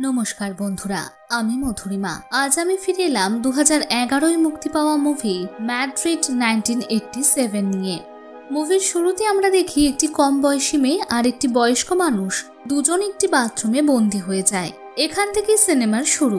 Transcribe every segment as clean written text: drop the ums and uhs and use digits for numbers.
नमस्कार बंधुरा मधुरिमा आज आमी फिर एलाम 2011 मुक्ति पावा मुभि मैड्रिड 1987 निये। मुभिर शुरूते आमरा देखी एक कम बयसी मेये और एक बयस्क मानुष दुजोन एक बाथरूमे बंदी हो जाए। एखान थेके सिनेमार शुरू।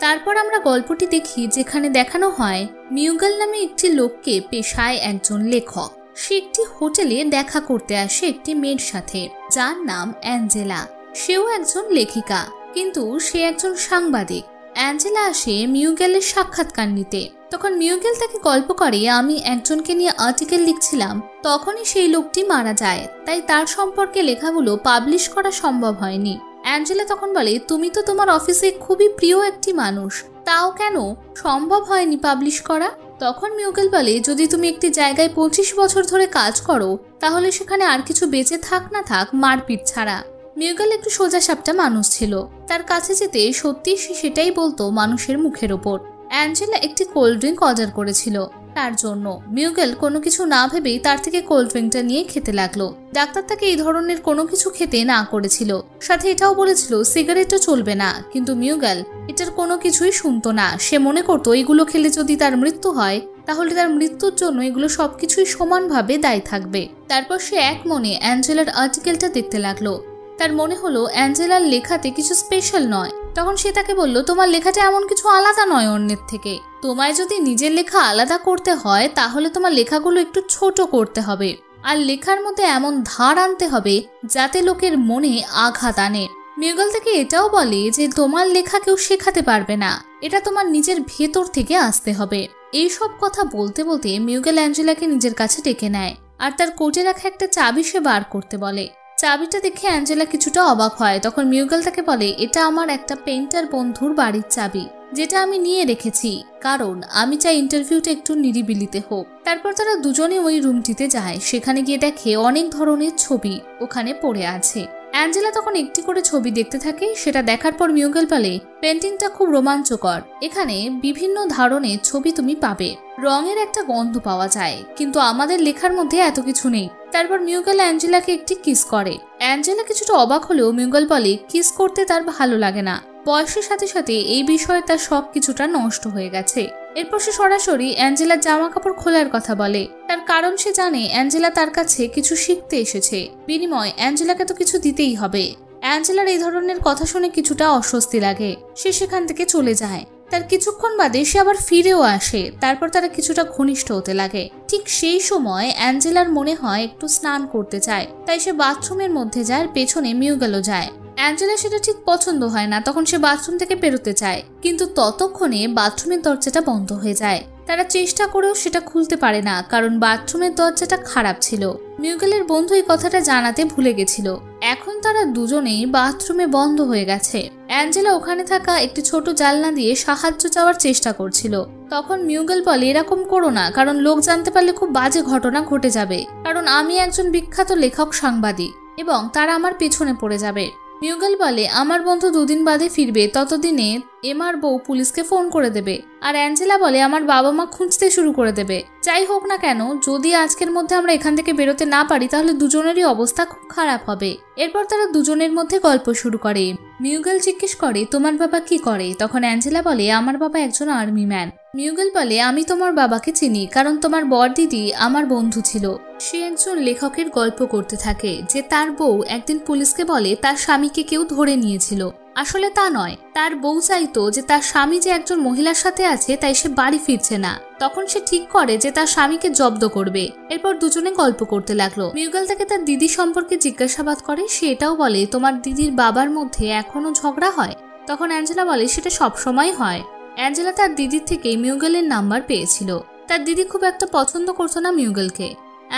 तारपर आमरा गल्पटी देखी जेखाने देखानो हय मिगेल नामे एक लोक के पेशाय एकजन लेखक से एक होटेले देखा करते आसे एक मेयर साथे जार नाम एंजेला। सेও एकजन लेखिका किन्तु से एकजन सांबादिक। एंजेला आसे मिगेलेर साक्षात्कार निते। तखन मिगेल ताके गल्प करे आमी एकजनके निये आर्टिकेल लिखछिलाम तखनई सेई लोकटी मारा जाय ताई तार सम्पर्के लेखागुलो पाब्लिश करा सम्भव हयनि। एंजेला तखन बोले तुमी तो तोमार अफिसे खुबई प्रिय एकटी मानुष ताओ केन सम्भव हयनि पाब्लिश करा। तखन मिगेल बोले जोदि तुमी एकटी जायगाय 25 बछर धरे काज करो ताहले सेखाने आर किछु बेचे थाक ना थाक मारपिट छाड़ा। मिगेल एक सोजा सापटा मानुष छिलो तार काछे जेते सत्यि से सेटाई बोलतो मानुषेर मुखेर ओपर। एंजेला एक कोल्ड ड्रिंक अर्डर करेछिलो तार जोन्नो। मिगेल कोनो किछु ना भेबेई तार थेके कोल्ड ड्रिंकटा निये खेते लागलो। डाक्तार ताके एई धरनेर कोनो किछु खेते ना करेछिलो, साथे एटाओ बोलेछिलो सिगारेटও चलबे ना, किन्तु मिगेल एटार कोनो किछुई शुनतो ना। से मने करतो एगुलो खेले जोदि तार मृत्यु हय ताहले तार मृत्युर जोन्नो एगुलो सबकिछुई समानभावे दायी थाकबे। तारपर से एक मने एंजेलार आर्टिकेलटा देखते लागलो। तार मने हलो एंजेलार लेखाते किछु स्पेशल नय। तखन से ताके बोल्लो तोमार लेखाटा एमन किछु आलादा नय अन्येर थेके, तोमाय जोदि निजेर लेखा आलादा करते हय ताहले तोमार लेखागुलो एकटु छोटो करते हबे आर लेखार मধ্যে एमन धार आनते हबे जाते लोकेर मने आघात आने। मिगेल ताके एटाओ बोले जे तोमार लेखा केउ शेखाते पारबे ना, एटा तोमार निजेर भेतर थेके आसते हबे। एई सब कथा बोलते बोलते मिगेल एंजेलाके निजेर काछे टेके नेय आर तार कोटे राखा एकटा चाबी से बार करते बोले। चाबिटा देखे एंजेला किछुटा अबाक हय। तखन मिगेल ताके बोले एटा आमार एकटा पेंटर बंधुर बाड़ीर चाबी जेटा आमी निये रेखेछि कारण आमी चाइ इंटरभिउटा एकटु निरिबिलिते होक। तारपर तारा दुजोने ओई रूमटिते जाय। सेखाने गिये देखे अनेक धरनेर छबि ओखाने पड़े आछे। एंजेला तखन एकटी करे छबि देखते थाके। सेटा देखार पर मिगेल बोले पेंटिंगटा खूब रोमांचकर, एखाने विभिन्न धरनेर छबि तुमि पाबे, रंगेर एकटा गन्ध पावा जाय, किन्तु आमादेर लेखार मধ্যে एत किछु नेই। तारपर मिगेल एंजेला के एक किस करे। एंजेला किछुटा अबाक हलेও मिगेल बोले किस करते तार भालो लागे ना, बयसेर साथे साथे एई बिषये तार शख किछुटा नष्ट हये गेछे। एरपर से सरासरि एंजेलार जामा कापड़ खोलार कथा बोले तार कारण से जाने एंजेला तार काछे किछु शिखते एसेछे, बिनिमये एंजेलाके तो किछु दितेई हबे। एंजेलार एई धरनेर कथा शुने किछुटा अस्वस्ति लागे। से सेखान थेके चले जाय। तार किछुक्षण बादे से आबार फिरेओ आसे। तारपर तारा किछुटा घनिष्ठ होते लागे। ठीक सेई समय एंजेलार मने हय एकटु स्नान करते चाय, ताई से बाथरूमेर मধ্যে যায়, पेछने मिगेलও যায়। एंजेला सेटा ठीक पछन्द हय ना, तखन से बाथरूम थेके बेरोते चाय, किन्तु ततक्षणे बाथरूमेर दरजाटा बन्ध हये যায়। तारा चेष्टा करेओ सेटा खुलते पारे ना कारण बाथरूमेर दरजाटा खाराप छिलो। मिगेलेर बंधु एई कथाटा जानाते भुले गेछिलो। एखन तारा दुजोनेई बाथरूमे बन्ध हये गेछे। एंजेला ओखाने थाका एकटी छोटो जालना दिये साहाज्य चाওয়ার चेष्टा करछिलो। तखन मिगेल बोले एरकम करो ना कारण लोक जानते पारले खूब बाजे घटना घटे जाबे, कारण आमी एकजन बिख्यात लेखक सांबादिक एबं तारा आमार पेछने पड़े जाबे। मिगेल बोले आमार बंधु दुदिन बादे फिरबे, ततदिने एमार बउ पुलिशके फोन करे देबे आर एंजेला बोले आमार बाबा मा खुंजते शुरू करे देबे। जाई होक ना केन जोदि आजकेर मধ্যে आमरा एखान थेके बेरोते ना पारि ताहले दुजोनेरই अवस्था खूब खाराप हबे। एरपर तारा दुजोनेर मধ্যে गल्प शुरू करे। मिगेल जिज्ञेस करे तोमार बाबा कि करे। तखन एंजेला बोले आमार बाबा एकजन आर्मी मैन। मिगेल बोले आमी तोमार बाबाके चिनि कारण तोमार बर दिदी आमार बंधु छिलो। से एकजन लेखकेर गल्प करते थाके जे तार बउ एकदिन पुलिशके बोले तार स्वामीके केउ धरे नियेछिलो। आसले ता नय, तार बउ चाइतो जे तार स्वामी जे एकजन महिलार साथे आछे ताई से बाड़ी फिरछे ना, तखन से ठीक करे जे तार स्वामीके जब्द करबे। एरपर दुजोने गल्प करते लागलो। मिगेल ताके तार दिदी सम्पर्के जिज्ञासाबाद करे। से एटाओ बोले तोमार दिदिर बाबार मধ্যে एखोनो झगड़ा हय। तखन एंजेला बोले सेटा सब समय हय। एंजेला तार दिदिर थेके मिगेलेर नाम्बार पेयेछिलो। तार दिदी खूब एकटा पछन्द करतो ना मिगेलके।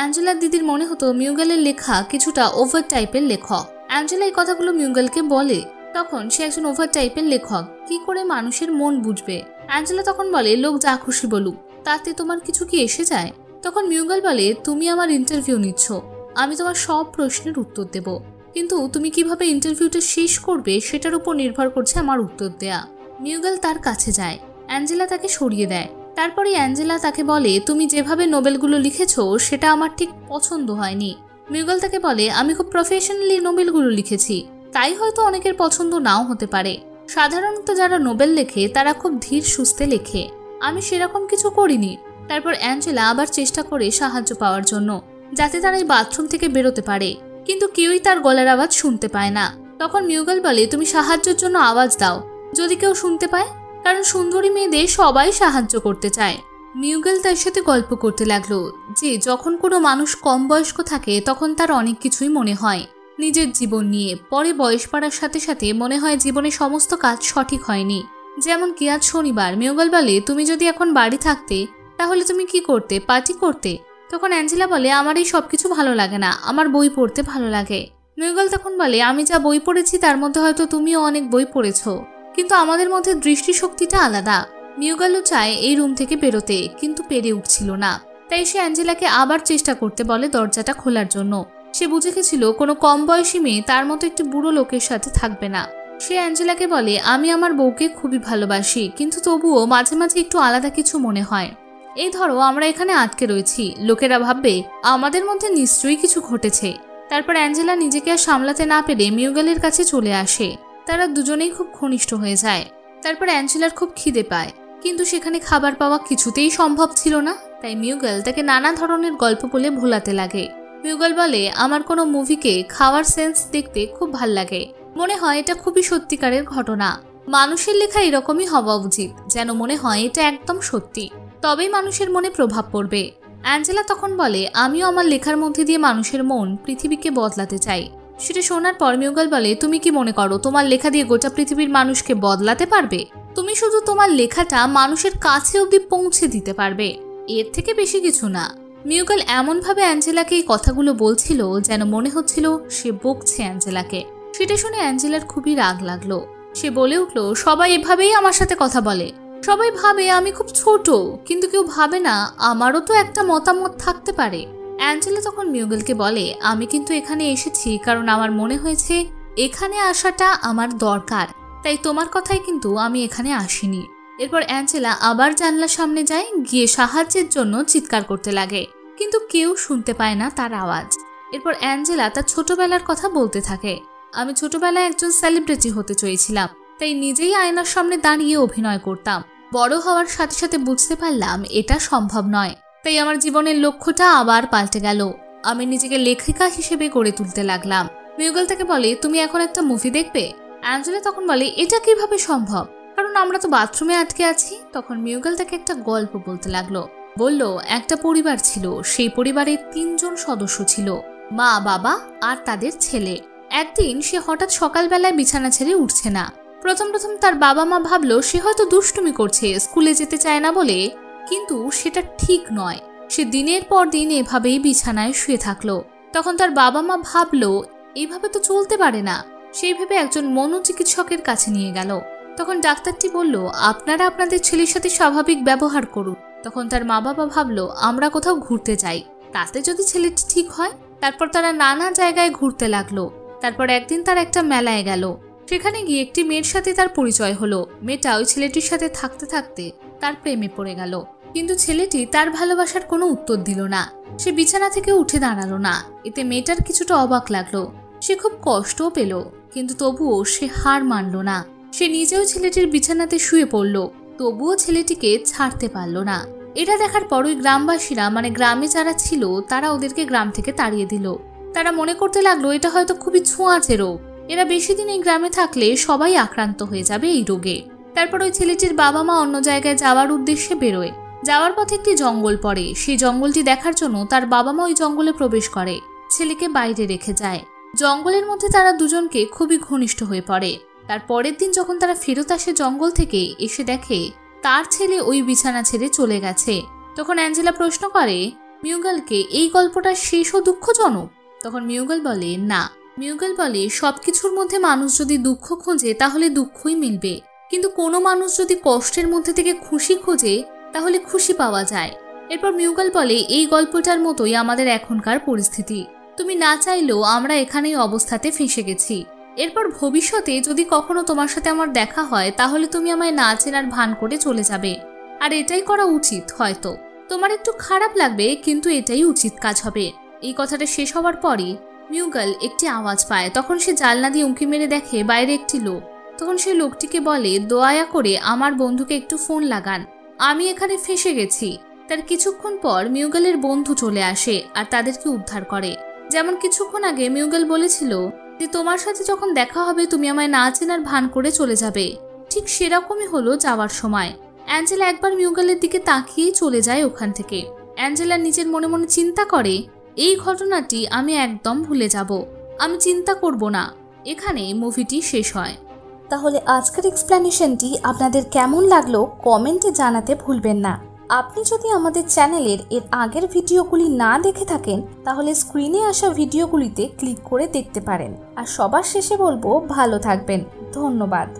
एंजेलार दिदिर मने हतो मिगेलेर लेखा किछुटा ओभार टाइपेर लेखक। एंजेला एई कथागुलो मिगेलके बोले तखन से एकजन ओभार टाइपेर लेखक कि करे मानुषेर मन बुझबे। एंजेला तखन बोले लोक जा खुशी बोलुक ताते तोमार किछु कि एसे जाय। तखन मिगेल बोले तुमि आमार इंटरभिउ निच्छो, आमि तोमार सब प्रश्नेर उत्तर देब, किन्तु तुमि किभाबे इंटरभिउटा शेष करबे सेटार उपर निर्भर करछे आमार उत्तर देया। मिगेल तार काछे जाय। एंजेला ताके सरिये देय। तारपरे एंजेला ताके बोले तुमि जेभाबे नोबेलगुलो लिखेछो सेटा आमार ठीक पछन्द हयनि। मिगेल ताके बोले आमि खूब प्रफेशनलि नोबेलगुलो लिखेछि, ताई हयतो अनेकेर पछन्द नाও होते पारे। সাধারণত যারা নোবেল লেখে তারা খুব ধীর সুস্থে লেখে, আমি সেরকম কিছু করিনি। তারপর অ্যাঞ্জেলা আবার চেষ্টা করে সাহায্য পাওয়ার জন্য যাতে তারা এই বাথরুম থেকে বেরোতে পারে, কিন্তু কেউই তার গলার আওয়াজ শুনতে পায় না। তখন মিউগেল বলে, তুমি সাহায্যের জন্য আওয়াজ দাও যদি কেউ শুনতে পায়, কারণ সুন্দরী মেয়েদের সবাই সাহায্য করতে চায়। মিউগেল তার সাথে গল্প করতে লাগলো যে যখন কোনো মানুষ কম বয়স্ক থাকে তখন তার অনেক কিছুই মনে হয় নিজের জীবন নিয়ে, পরে বয়স বাড়ার সাথে সাথে মনে হয় জীবনে সমস্ত কাজ সঠিক হয়নি। যেমন কি আজ শনিবার, মিউগেল বলে, তুমি যদি এখন বাড়ি থাকতে তাহলে তুমি কি করতে, পার্টি করতে? তখন অ্যাঞ্জেলা বলে, আমার এই সব কিছু ভালো লাগে না, আমার বই পড়তে ভালো লাগে। মিউগেল তখন বলে, আমি যা বই পড়েছি তার মধ্যে হয়তো তুমিও অনেক বই পড়েছো, কিন্তু আমাদের মধ্যে দৃষ্টিশক্তিটা আলাদা। মিউগেলও চায় এই রুম থেকে বেরোতে, কিন্তু পেরে উঠছিল না, তাই সে অ্যাঞ্জেলাকে আবার চেষ্টা করতে বলে দরজাটা খোলার জন্য। সে বুঝে গেছিল কোনো কম বয়সী মেয়ে তার মতো একটি বুড়ো লোকের সাথে থাকবে না। সে অ্যাঞ্জেলাকে বলে, আমি আমার বউকে খুবই ভালোবাসি, কিন্তু তবুও মাঝে মাঝে একটু আলাদা কিছু মনে হয়। এই ধরো আমরা এখানে আটকে রয়েছি, লোকেরা ভাববে আমাদের মধ্যে নিশ্চয়ই কিছু ঘটেছে। তারপর অ্যাঞ্জেলা নিজেকে আর সামলাতে না পেরে মিউগেলের কাছে চলে আসে, তারা দুজনেই খুব ঘনিষ্ঠ হয়ে যায়। তারপর অ্যাঞ্জেলার খুব খিদে পায়, কিন্তু সেখানে খাবার পাওয়া কিছুতেই সম্ভব ছিল না, তাই মিউগেল তাকে নানা ধরনের গল্প বলে ভোলাতে লাগে। মিউগেল বলে, আমার কোনো মুভিকে খাওয়ার সেন্স দেখতে খুব ভাল লাগে, মনে হয় এটা খুবই সত্যিকারের ঘটনা, মানুষের লেখা এরকমই হওয়া উচিত, যেন মনে হয় এটা একদম সত্যি, তবেই মানুষের মনে প্রভাব পড়বে। অ্যাঞ্জেলা তখন বলে, আমিও আমার লেখার মধ্যে দিয়ে মানুষের মন, পৃথিবীকে বদলাতে চাই। সেটা শোনার পর মিউগেল বলে, তুমি কি মনে করো তোমার লেখা দিয়ে গোটা পৃথিবীর মানুষকে বদলাতে পারবে? তুমি শুধু তোমার লেখাটা মানুষের কাছে অবধি পৌঁছে দিতে পারবে, এর থেকে বেশি কিছু না। মিউগেল এমনভাবে অ্যাঞ্জেলাকে এই কথাগুলো বলছিল যেন মনে হচ্ছিল সে বকছে অ্যাঞ্জেলাকে। সেটা শুনে অ্যাঞ্জেলার খুবই রাগ লাগলো, সে বলে উঠলো, সবাই এভাবেই আমার সাথে কথা বলে, সবাই ভাবে আমি খুব ছোট, কিন্তু কেউ ভাবে না আমারও তো একটা মতামত থাকতে পারে। অ্যাঞ্জেলা তখন মিউগেলকে বলে, আমি কিন্তু এখানে এসেছি কারণ আমার মনে হয়েছে এখানে আসাটা আমার দরকার, তাই তোমার কথাই কিন্তু আমি এখানে আসিনি। এরপর অ্যাঞ্জেলা আবার জানলার সামনে যায়, গিয়ে সাহায্যের জন্য চিৎকার করতে লাগে, কিন্তু কেউ শুনতে পায় না তার আওয়াজ। এরপর অ্যাঞ্জেলা তার ছোটবেলার কথা বলতে থাকে, আমি ছোটবেলায় একজন সেলিব্রিটি হতে চেয়েছিলাম, তাই নিজেই আয়নার সামনে দাঁড়িয়ে অভিনয় করতাম। বড় হওয়ার সাথে সাথে বুঝতে পারলাম এটা সম্ভব নয়, তাই আমার জীবনের লক্ষ্যটা আবার পাল্টে গেল, আমি নিজেকে লেখিকা হিসেবে গড়ে তুলতে লাগলাম। মিউগেল তাকে বলে, তুমি এখন একটা মুভি দেখবে? অ্যাঞ্জেলা তখন বলে, এটা কিভাবে সম্ভব, কারণ আমরা তো বাথরুমে আটকে আছি। তখন মিউগেল তাকে একটা গল্প বলতে লাগলো, বলল, একটা পরিবার ছিল, সেই পরিবারের 3 জন সদস্য ছিল, মা, বাবা আর তাদের ছেলে। একদিন সে হঠাৎ সকালবেলায় বিছানা ছেড়ে উঠছে না। প্রথম তার বাবা মা ভাবলো সে হয়তো দুষ্টুমি করছে, স্কুলে যেতে চায় না বলে, কিন্তু সেটা ঠিক নয়, সে দিনের পর দিন এভাবেই বিছানায় শুয়ে থাকলো। তখন তার বাবা মা ভাবলো এইভাবে তো চলতে পারে না, সেই ভেবে একজন মনোচিকিৎসকের কাছে নিয়ে গেল। তখন ডাক্তারটি বলল, আপনারা আপনাদের ছেলের সাথে স্বাভাবিক ব্যবহার করুন। তখন তার মা বাবা ভাবলো আমরা কোথাও ঘুরতে যাই, তাতে যদি ছেলেটি ঠিক হয়। তারপর তারা নানা জায়গায় ঘুরতে লাগলো। তারপর একদিন তার একটা মেলায় গেল, সেখানে গিয়ে একটি মেয়ের সাথে তার পরিচয় হলো। মেয়েটা ওই ছেলেটির সাথে থাকতে থাকতে তার প্রেমে পড়ে গেল, কিন্তু ছেলেটি তার ভালোবাসার কোনো উত্তর দিল না, সে বিছানা থেকে উঠে দাঁড়ালো না। এতে মেয়েটার কিছুটা অবাক লাগলো, সে খুব কষ্টও পেল, কিন্তু তবুও সে হার মানল না, সে নিজেও ছেলেটির বিছানাতে শুয়ে পড়ল, তবুও ছেলেটিকে ছাড়তে পারল না। এটা দেখার পর ওই গ্রামবাসীরা, মানে গ্রামে যারা ছিল, তারা ওদেরকে গ্রাম থেকে তাড়িয়ে দিল। তারা মনে করতে লাগলো এটা হয়তো খুবই ছোঁয়াচে রোগ, এরা বেশি দিন এই গ্রামে থাকলে সবাই আক্রান্ত হয়ে যাবে এই রোগে। তারপর ওই ছেলেটির বাবা মা অন্য জায়গায় যাওয়ার উদ্দেশ্যে বেরোয়, যাওয়ার পথে একটি জঙ্গল পড়ে, সেই জঙ্গলটি দেখার জন্য তার বাবা মা ওই জঙ্গলে প্রবেশ করে, ছেলেকে বাইরে রেখে যায়। জঙ্গলের মধ্যে তারা দুজনকে খুবই ঘনিষ্ঠ হয়ে পড়ে। তার পরের দিন যখন তারা ফেরত আসে জঙ্গল থেকে, এসে দেখে তার ছেলে ওই বিছানা ছেড়ে চলে গেছে। তখন অ্যাঞ্জেলা প্রশ্ন করে মিউগেলকে, এই গল্পটা শেষও দুঃখজনক? তখন মিউগেল বলে, না। মিউগেল বলে, সবকিছুর মধ্যে মানুষ যদি দুঃখ খোঁজে তাহলে দুঃখই মিলবে, কিন্তু কোনো মানুষ যদি কষ্টের মধ্যে থেকে খুশি খোঁজে তাহলে খুশি পাওয়া যায়। এরপর মিউগেল বলে, এই গল্পটার মতোই আমাদের এখনকার পরিস্থিতি, তুমি না চাইলেও আমরা এখানেই অবস্থাতে ফেঁসে গেছি। এরপর ভবিষ্যতে যদি কখনো তোমার সাথে আমার দেখা হয় তাহলে তুমি আমায় না চেনার ভান করে চলে যাবে, আর এটাই করা উচিত, হয়তো তোমার একটু খারাপ লাগবে কিন্তু এটাই উচিত কাজ হবে। এই কথাটা শেষ হওয়ার পরই মিউগেল একটি আওয়াজ পায়, তখন সে জানলা দিয়ে উঁকি মেরে দেখে বাইরে একটি লোক, তখন সেই লোকটিকে বলে, দয়া করে আমার বন্ধুকে একটু ফোন লাগান, আমি এখানে ফেসে গেছি। তার কিছুক্ষণ পর মিউগেলের বন্ধু চলে আসে আর তাদেরকে উদ্ধার করে। যেমন কিছুক্ষণ আগে মিউগেল বলেছিল যে তোমার সাথে যখন দেখা হবে তুমি আমায় না চেনার ভান করে চলে যাবে, ঠিক সেরকমই হলো যাওয়ার সময়। অ্যাঞ্জেলা একবার মিউগেলের দিকে তাকিয়ে চলে যায় ওখান থেকে। অ্যাঞ্জেলা নিজের মনে মনে চিন্তা করে, এই ঘটনাটি আমি একদম ভুলে যাব, আমি চিন্তা করব না। এখানে মুভিটি শেষ হয়। তাহলে আজকের এক্সপ্ল্যানেশনটি আপনাদের কেমন লাগলো কমেন্টে জানাতে ভুলবেন না। আপনি যদি আমাদের চ্যানেলের এর আগের ভিডিওগুলি না দেখে থাকেন তাহলে স্ক্রিনে আসা ভিডিওগুলিতে ক্লিক করে দেখতে পারেন। আর সবার শেষে বলবো, ভালো থাকবেন, ধন্যবাদ।